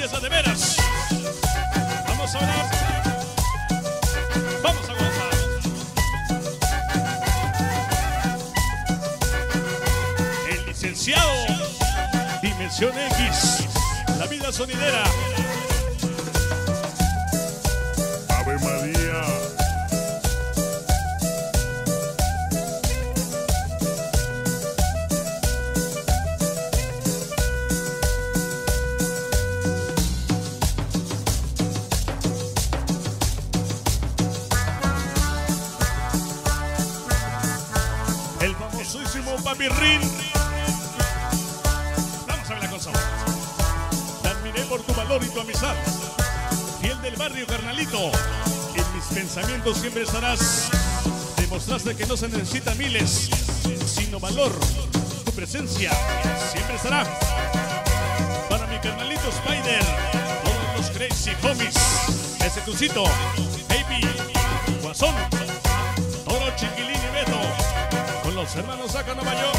empieza de veras. Vamos a hablar. Vamos a gozar. El licenciado Dimensión X, la vida sonidera. Ave María. El famosísimo Papirrín. Vamos a ver la cosa. Te admiré por tu valor y tu amistad. Fiel del barrio, carnalito. En mis pensamientos siempre estarás. Demostraste que no se necesita miles, sino valor. Tu presencia siempre estará. Para mi carnalito Spider, todos los Crazy Homies, ese tucito, baby, guasón, toro, chiquilín y beto, con los hermanos Kon No Mayor.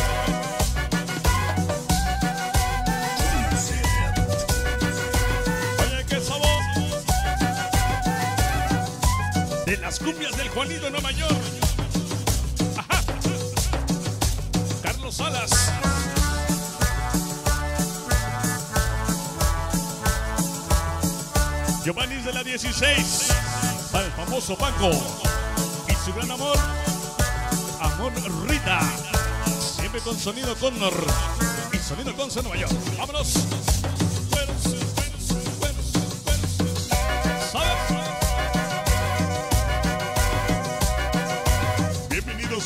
Oye, qué sabor. De las cumbias del Juanito No Mayor. Ajá. Carlos Salas. Giovanni de la 16. Para el famoso Paco. Y su gran amor. Amor Rita. Siempre con sonido Connor. Y sonido con Kon No Mayor. Vámonos.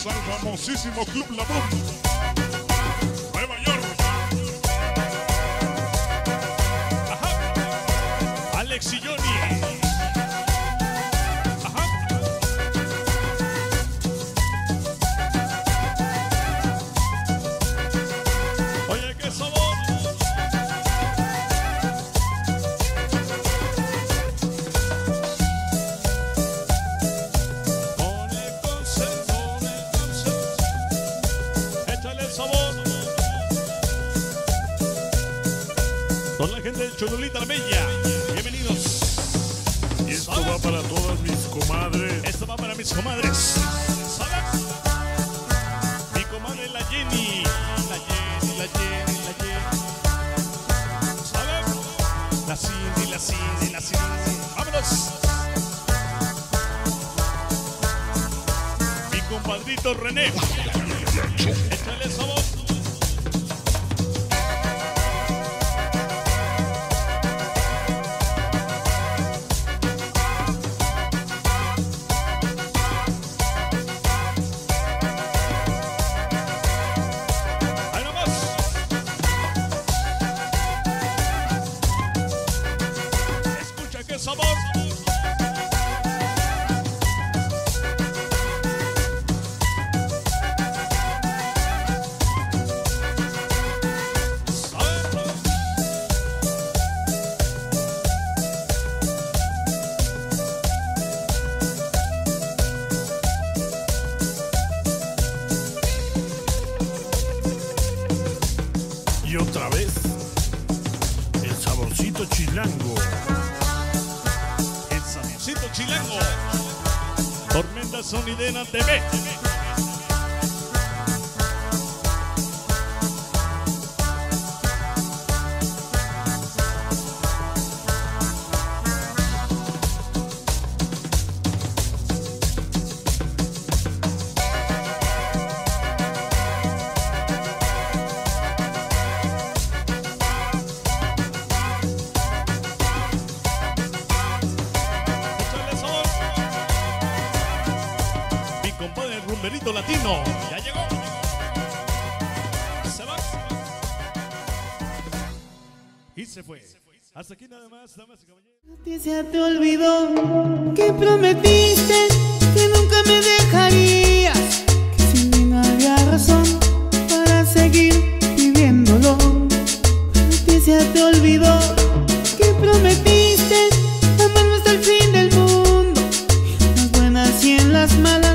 Al famosísimo club La Bomba, Nueva York. Ajá. Alex y Johnny. Ajá. Oye, qué sabor. Con la gente del Cholulita, la bella. Bienvenidos. Y esto va para todas mis comadres. Esto va para mis comadres. ¿Sabes? Mi comadre la Jenny. La Jenny, la Jenny, la Jenny. ¿Sabes? La Cindy, la Cindy, la Cindy. ¡Vámonos! Mi compadrito René. Échale sabor. Sabor. Y otra vez, el saborcito chilango. Chilango, Tormenta Sonidena TV. Compadre rumberito latino, ya llegó. Se va. Y se fue. Hasta aquí nada más, damas y caballeros. A ti se te olvidó que prometiste que nunca me dejarías, que sin mí no había razón para seguir viviéndolo. A ti se te olvidó que prometiste amarme hasta el fin del mundo, en las buenas y en las malas.